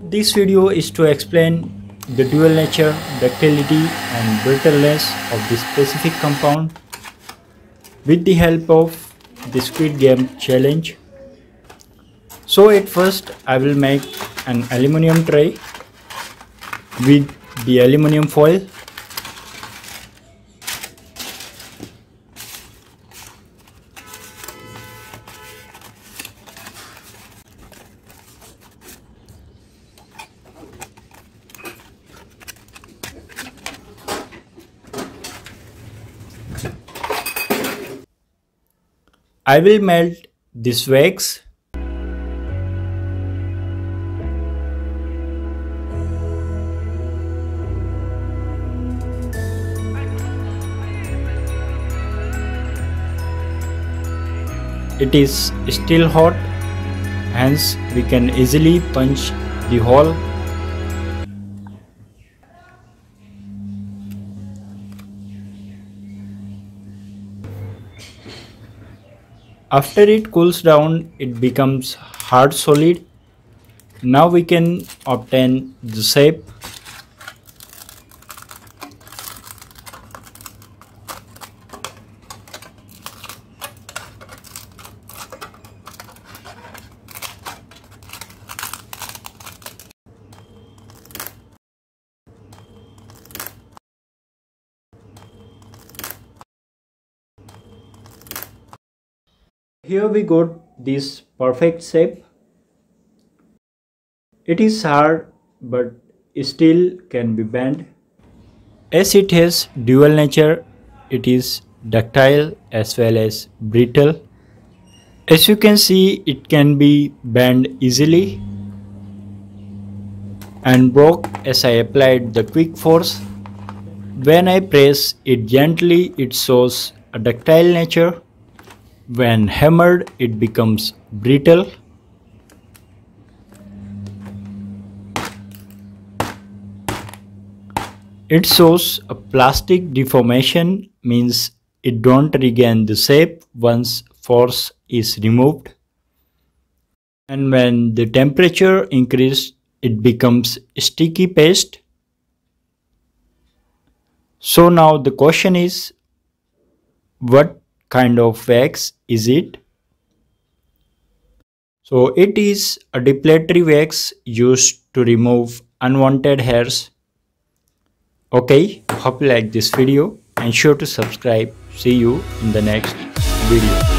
This video is to explain the dual nature, ductility and brittleness of this specific compound with the help of the Squid Game challenge. So at first I will make an aluminum tray with the aluminum foil. I will melt this wax. It is still hot, hence we can easily punch the hole. After it cools down, it becomes hard solid. Now we can obtain the shape. Here we got this perfect shape. It is hard but still can be bent. As it has dual nature, it is ductile as well as brittle. As you can see, it can be bent easily and broke as I applied the quick force. When I press it gently, it shows a ductile nature. When hammered, it becomes brittle. It shows a plastic deformation, means it don't regain the shape once force is removed. And when the temperature increases, it becomes sticky paste. So now the question is, what kind of wax is it? So it is a depilatory wax used to remove unwanted hairs. Okay, hope you like this video and sure to subscribe. See you in the next video.